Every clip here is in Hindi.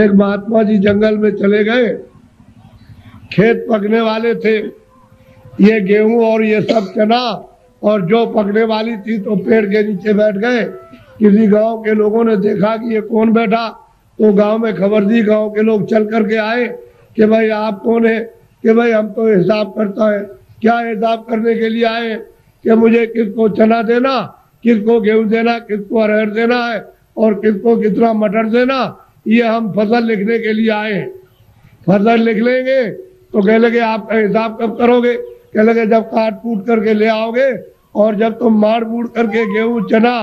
एक महात्मा जी जंगल में चले गए, खेत पकने वाले थे, ये गेहूं और ये सब चना और जो पकने वाली थी, तो पेड़ के नीचे बैठ गए। किसी गांव के लोगों ने देखा कि ये कौन बैठा, तो गांव में खबर दी। गांव के लोग चल करके आए कि भाई आप कौन है? कि भाई हम तो हिसाब करता है। क्या हिसाब करने के लिए आए? कि मुझे किसको चना देना, किसको गेहूं देना, किसको अरहर देना है और किसको कितना मटर देना, ये हम फसल लिखने के लिए आए हैं। फसल लिख लेंगे तो कह लगे आपका हिसाब कब करोगे? कह लगे जब काट कूट करके ले आओगे और जब तुम मार बूड़ करके गेहूं चना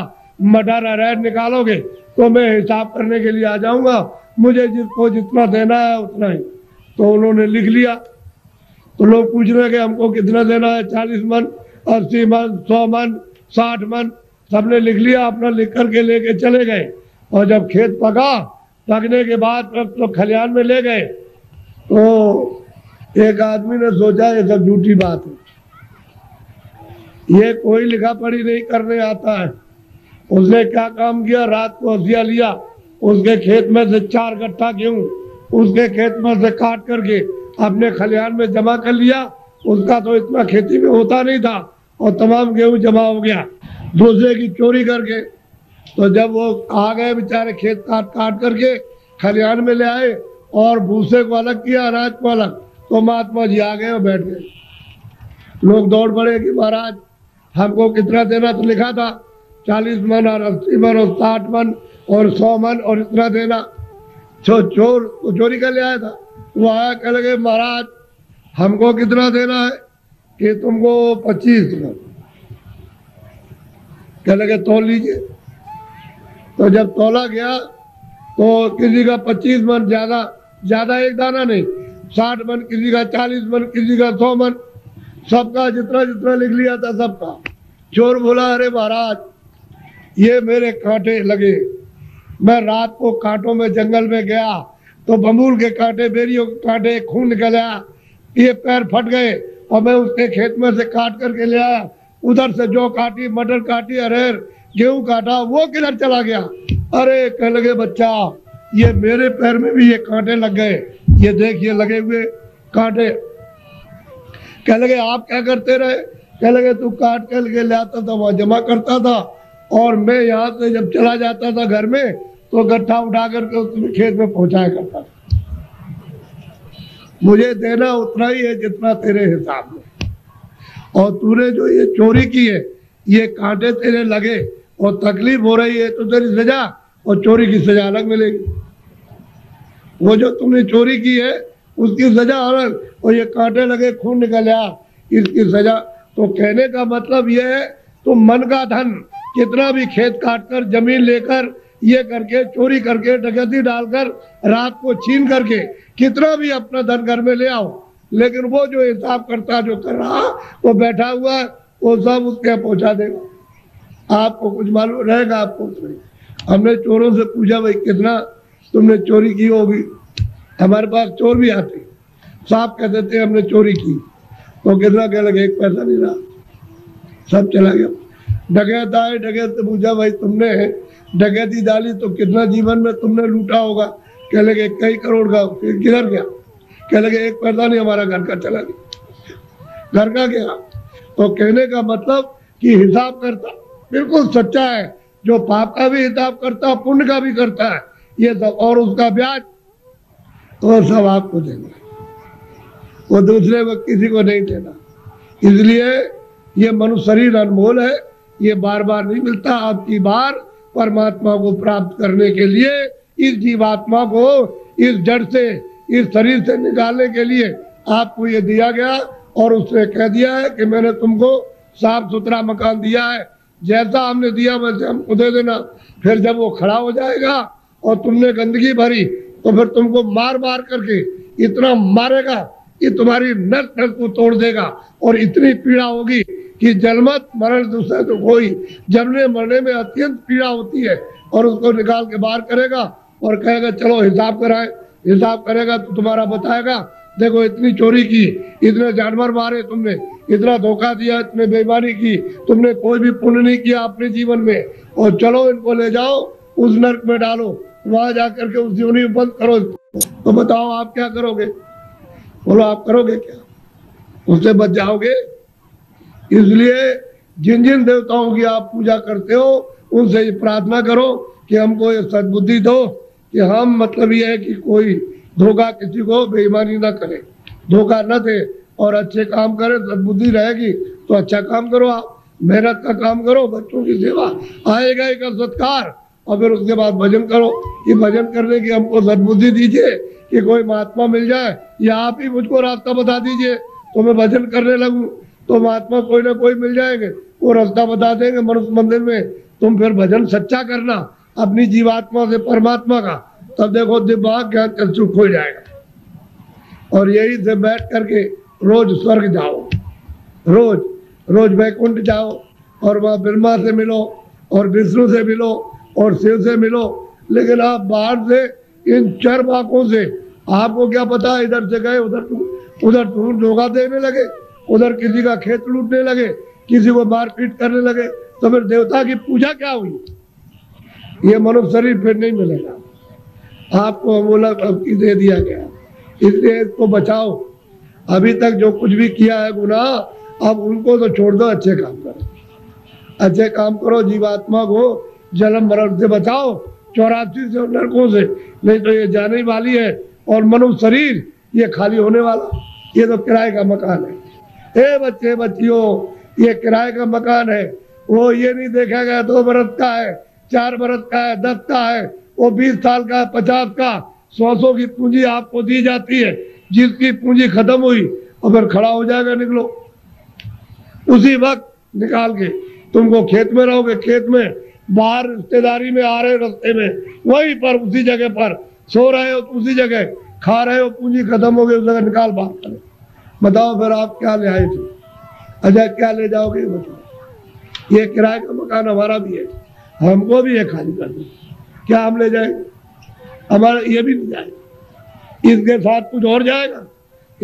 मटर अरहर निकालोगे तो मैं हिसाब करने के लिए आ जाऊंगा, मुझे जिसको जितना देना है उतना ही। तो उन्होंने लिख लिया। तो लोग पूछ रहे कि हमको कितना देना है? 40 मन, 80 मन, 100 मन, 60 मन, सबने लिख लिया, अपना लिख करके लेके चले गए। और जब खेत पका, पकने के बाद तो खलिहान में ले गए, तो एक आदमी ने सोचा ये सब झूठी बात है, ये कोई लिखा पढ़ी नहीं करने आता है। उसने क्या काम किया, रात को हसिया लिया, उसके खेत में से 4 गट्ठा गेहूं उसके खेत में से काट करके अपने खलिहान में जमा कर लिया। उसका तो इतना खेती में होता नहीं था और तमाम गेहूं जमा हो गया दूसरे की चोरी करके। तो जब वो आ गए बेचारे, खेत काट काट करके खलिहान में ले आए और भूसे को अलग किया, अनाज को अलग। तो महात्मा जी आ गए और बैठ गए। लोग दौड़ पड़े कि महाराज हमको कितना देना तो लिखा था, 40 मन और 80 मन और 60 मन और 100 मन और इतना देना। चोर तो चोरी कर ले आया था, वो आया, कह लगे महाराज हमको कितना देना है? कि तुमको 25 मन। कह लगे तोल लीजिए। तो जब तोला गया तो किसी का 25 मन, ज्यादा एक दाना नहीं, 60 मन किसी का, 40 मन किसी का, 100 मन, सबका जितना जितना लिख लिया था सबका। चोर बोला अरे महाराज ये मेरे कांटे लगे, मैं रात को कांटों में जंगल में गया तो बमूल के कांटे, बेरियों के कांटे, खून निकल आया, ये पैर फट गए और मैं उसके खेत में से काट करके ले आया। उधर से जो काटी, मटर काटी, अरहर गेहूं काटा, वो किधर चला गया? अरे कह लगे बच्चा ये मेरे पैर में भी ये कांटे लग गए, ये देखिए लगे हुए कांटे। कह लगे आप क्या करते रहे? कह लगे तू काट कर ले आता था, वहां जमा करता था और मैं यहाँ से जब चला जाता था घर में तो गट्ठा उठा करके उसमें खेत में पहुंचाया करता था। मुझे देना उतना ही है जितना तेरे हिसाब में, और तूने जो ये चोरी की है, ये कांटे तेरे लगे और तकलीफ हो रही है तो तेरी सजा और चोरी की सजा अलग मिलेगी। वो जो तुमने चोरी की है उसकी सजा अलग, और ये कांटे लगे, खून निकल आया, इसकी सजा। तो कहने का मतलब ये है तुम मन का धन कितना भी खेत काट कर, जमीन लेकर, ये करके, चोरी करके, डकैती डालकर, रात को छीन करके कितना भी अपना धन घर में ले आओ, लेकिन वो जो हिसाब करता, जो कर रहा, वो बैठा हुआ, वो सब उसके पहुंचा देगा। आपको कुछ मालूम रहेगा? आपको हमने चोरों से पूछा भाई कितना तुमने चोरी की होगी? हमारे पास चोर भी आते, साफ कह देते हमने चोरी की। तो कितना? कह लगे 1 पैसा नहीं रहा, सब चला गया। डकैत आए, डकैत से पूछा भाई तुमने डकैती डाली तो कितना जीवन में तुमने लूटा होगा? कह लगे 1 करोड़ का। किधर गया? कह लगे 1 पैसा नहीं, हमारा घर का चला गया, घर का गया। तो कहने का मतलब कि हिसाब करता बिल्कुल सच्चा है, जो पाप का भी हिसाब करता, पुण्य का भी करता है, ये सब। और उसका ब्याज तो सब आपको देना, वो दूसरे वक्त किसी को नहीं देना। इसलिए ये मनुष्य शरीर अनमोल है, ये बार बार नहीं मिलता। आपकी बार परमात्मा को प्राप्त करने के लिए, इस जीवात्मा को इस जड़ से, इस शरीर से निकालने के लिए आपको ये दिया गया। और उसने कह दिया है कि मैंने तुमको साफ सुथरा मकान दिया है, जैसा हमने दिया वैसे हमको दे देना। फिर जब वो खड़ा हो जाएगा और तुमने गंदगी भरी तो फिर तुमको मार मार करके इतना मारेगा कि तुम्हारी नस नस को तोड़ देगा और इतनी पीड़ा होगी कि जलमत मरण दूसरा तो कोई, जमने मरने में अत्यंत पीड़ा होती है। और उसको निकाल के बाहर करेगा और कहेगा चलो हिसाब कराए। हिसाब करेगा तो तुम्हारा बताएगा देखो इतनी चोरी की, इतने जानवर मारे तुमने, इतना धोखा दिया, इतने बेईमानी की, तुमने कोई भी पुण्य नहीं किया अपने जीवन में, और चलो इनको ले जाओ उस नर्क में डालो, वहां जाकर के उस योनि बंद करो, तो बताओ आप क्या करोगे? बोलो आप करोगे क्या? उससे बच जाओगे। इसलिए जिन जिन देवताओं की आप पूजा करते हो उनसे ये प्रार्थना करो कि हमको ये सद्बुद्धि दो कि हम, मतलब ये है कि कोई धोखा, किसी को बेईमानी ना करे, धोखा न दे और अच्छे काम करे। सद्बुद्धि रहेगी तो अच्छा काम करो, आप मेहनत का काम करो, बच्चों की सेवा, आएगा एक सत्कार, और फिर उसके बाद भजन करो। ये भजन करने की हमको सद्बुद्धि दीजिए कि कोई महात्मा मिल जाए या आप ही मुझको रास्ता बता दीजिए तो मैं भजन करने लगूं। तो महात्मा कोई ना कोई मिल जाएंगे, वो रास्ता बता देंगे मनुष्य मंदिर में। तुम फिर भजन सच्चा करना अपनी जीवात्मा से परमात्मा का, तब देखो दिमाग ज्ञान चक्षु खुल जाएगा। और यही से बैठ करके रोज स्वर्ग जाओ, रोज रोज वैकुंठ जाओ और वहाँ ब्रह्मा से मिलो और विष्णु से मिलो और शिव से मिलो। लेकिन आप बाहर से इन चार बाकों से आपको क्या पता, इधर से गए उधर धोखा देने लगे, उधर किसी का खेत लूटने लगे, किसी को मारपीट करने लगे, तो फिर देवता की पूजा क्या हुई? ये मनुष्य शरीर फिर नहीं मिलेगा आपको, बोला दे दिया गया। इसलिए इसको बचाओ। अभी तक जो कुछ भी किया है गुनाह, अब उनको तो छोड़ दो, अच्छे काम करो, अच्छे काम करो, जीवात्मा को जन्म मरण से बचाओ, 84 से नरकों से, नहीं तो ये जाने वाली है। और मनुष्य शरीर ये खाली होने वाला, ये तो किराए का मकान है। ए बच्चे बच्चियों, ये किराए का मकान है, वो ये नहीं देखा गया 2 बरस का है, 4 बरस का है, 10 का है, वो 20 साल का है, 50 का, 100 की पूंजी आपको दी जाती है। जिसकी पूंजी खत्म हुई अगर खड़ा हो जाएगा, निकलो उसी वक्त निकाल के। तुमको खेत में रहोगे, खेत में, बाहर रिश्तेदारी में, आ रहे रास्ते में, वहीं पर उसी जगह पर सो रहे हो, उसी जगह खा रहे हो, पूंजी खत्म हो गई, उस जगह निकाल बात करें, बताओ फिर आप क्या ले आए थे? अच्छा क्या ले जाओगे? बताओ। ये किराए का मकान हमारा भी है, हमको भी है, खाली कर दो, क्या हम ले जाएंगे? हमारा ये भी नहीं जाएगा, इसके साथ कुछ और जाएगा,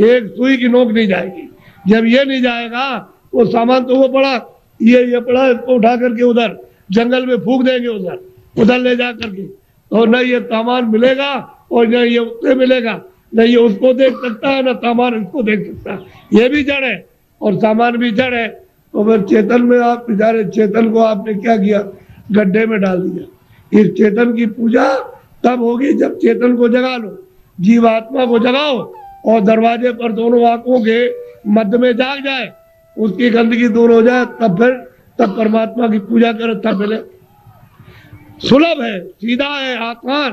एक सुई की नोक नहीं जाएगी। जब ये नहीं जाएगा वो सामान, तो वो पड़ा, ये पड़ा, इसको उठा करके उधर जंगल में फूक देंगे, उधर ले जा करके, और न ये सामान मिलेगा और न ये उससे मिलेगा, न ये उसको देख सकता है, न सामान इसको देख सकता है। ये भी जड़ है और सामान भी जड़ है। तो फिर चेतन में आप बेचारे, चेतन को आपने क्या किया? गड्ढे में डाल दिया। इस चेतन की पूजा तब होगी जब चेतन को जगा लो, जीवात्मा को जगाओ और दरवाजे पर दोनों आंखों के मध्य में जाग जाए, उसकी गंदगी दूर हो जाए, तब फिर तब परमात्मा की पूजा करे, तब मिले। सुलभ है, सीधा है, आसान,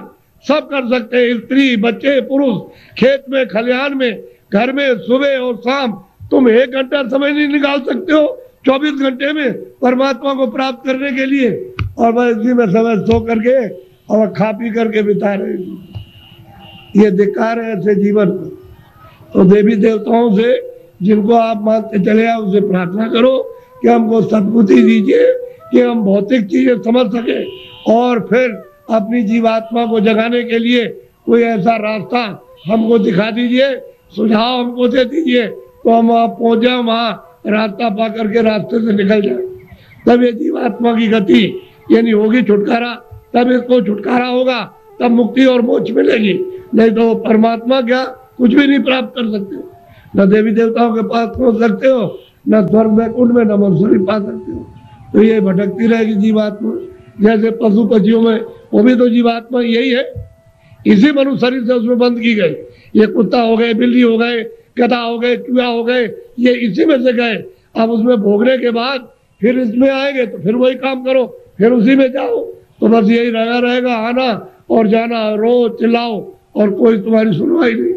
सब कर सकते हैं, स्त्री बच्चे पुरुष, खेत में खलिहान में, घर में, सुबह और शाम। तुम 1 घंटा समय नहीं निकाल सकते हो 24 घंटे में परमात्मा को प्राप्त करने के लिए? और बस इसी में समय सो करके और खा पी करके बिता रहे, ये धिक्कार है ऐसे जीवन का। तो देवी देवताओं से जिनको आप मानते चले आओ उनसे प्रार्थना करो कि हमको सद्बुद्धि दीजिए कि हम भौतिक चीजें समझ सके और फिर अपनी जीवात्मा को जगाने के लिए कोई ऐसा रास्ता हमको दिखा दीजिए, सुझाव हमको दे दीजिए, तो हम वहाँ पहुँच जाए, वहाँ रास्ता पा करके रास्ते से निकल जाए। तब ये जीवात्मा की गति यानी होगी छुटकारा, तब इसको छुटकारा होगा, तब मुक्ति और मोक्ष मिलेगी। नहीं तो परमात्मा क्या कुछ भी नहीं प्राप्त कर सकते, न देवी देवताओं के पास पहुँच सकते हो, न स्वर्ग वैकुंठ में न मंसूरी पा सकते हो। तो ये भटकती रहेगी जीवात्मा। जैसे पशु पक्षियों में, वो भी तो जीवात्मा यही है, इसी मनुष्य शरीर से उसमें बंद की गई। ये कुत्ता हो गए, बिल्ली हो गए, गधा हो गए, चूहा हो गए, ये इसी में से गए। अब उसमें भोगने के बाद फिर इसमें आएंगे तो फिर वही काम करो, फिर उसी में जाओ, तो बस यही लगा रहेगा, आना और जाना, रो चिल्लाओ और कोई तुम्हारी सुनवाई नहीं।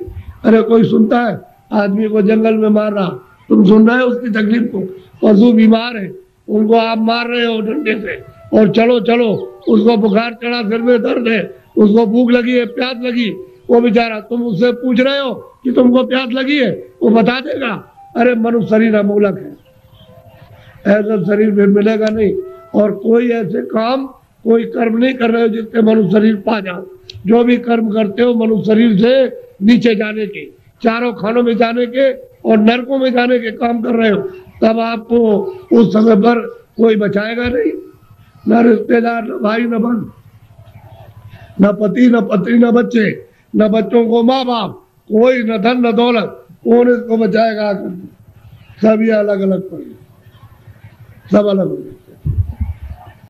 अरे कोई सुनता है? आदमी को जंगल में मार रहा, तुम सुन रहे हो उसकी तकलीफ को? पशु बीमार है, उनको आप मार रहे हो डंडे से और चलो चलो, उसको बुखार चढ़ा, सिर में दर्द है, उसको भूख लगी है, प्यास लगी, वो बेचारा, तुम उससे पूछ रहे हो कि तुमको प्यास लगी है, वो बता देगा। अरे मनुष्य शरीर अमूलक है, ऐसा शरीर में मिलेगा नहीं। और कोई ऐसे काम, कोई कर्म नहीं कर रहे हो जिससे मनुष्य शरीर पा जाओ। जो भी कर्म करते हो मनुष्य शरीर से नीचे जाने के, चारों खानों में जाने के और नरकों में जाने के काम कर रहे हो, तब आपको उस समय पर कोई बचाएगा नहीं, न रिश्तेदार, न भाई, न बंधु। न पति न पत्नी न बच्चे, न बच्चों को माँ बाप, कोई न धन न दौलत, कौन इसको बचाएगा? सब ये अलग अलग पड़ गए, सब अलग हो गए।